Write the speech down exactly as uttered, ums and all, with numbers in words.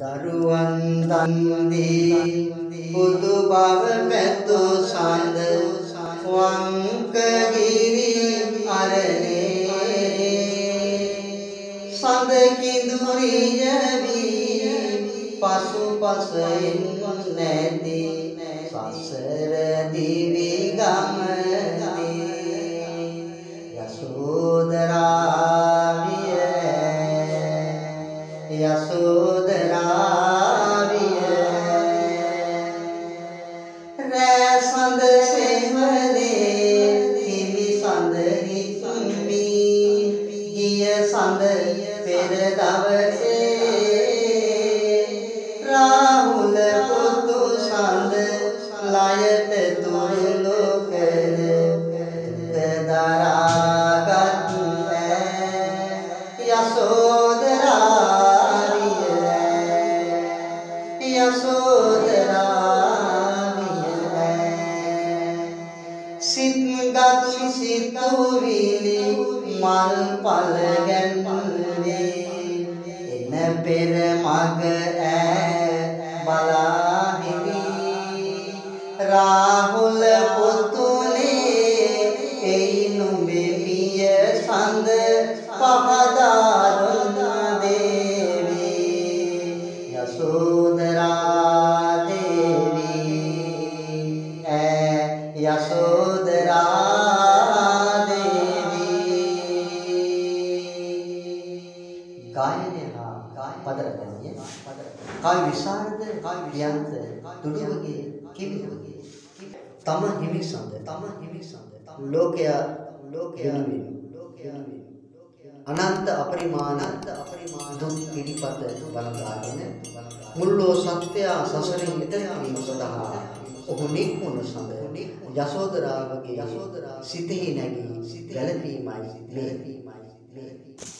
दरुवन तंदी पुदुबाव पेतो सांद वंकगिरी अरने संद किंदुरी जबी पशु पसैन नैदी ससर दिवी गमनी यशोदरा यशोदरा रे संद से मदे तिमी संद ही सुमी ये संद फिर दवसे राहुल को तो संद लायत तो लोक दारा गति यशोदरा यशोदरा सित गति सितौरी मल पल गन्ने इन पेर मग ए बलाहिनी राहुल पुतुले एनु बेबिय संद पहदारुन देवी यशोदरा यशोदरा देवी गायने पदर करिए काय विशारद काय व्यांत तुडुगे किविगे तम हिमि संद तम हिमि संद लोकया लोकया लोकया अनंत अपरिमाण अनंत अपरिमाण दुख पिडिपत बनगाගෙන මුල්ලෝ සත්‍ය සසරේ මිදෙන වීම සඳහා ඔහු නික්මුණු සඳ යසෝදරාවගේ යසෝදරා සිතෙහි නැගී සිත ගැලපීමයි සිත ගැලපීමයි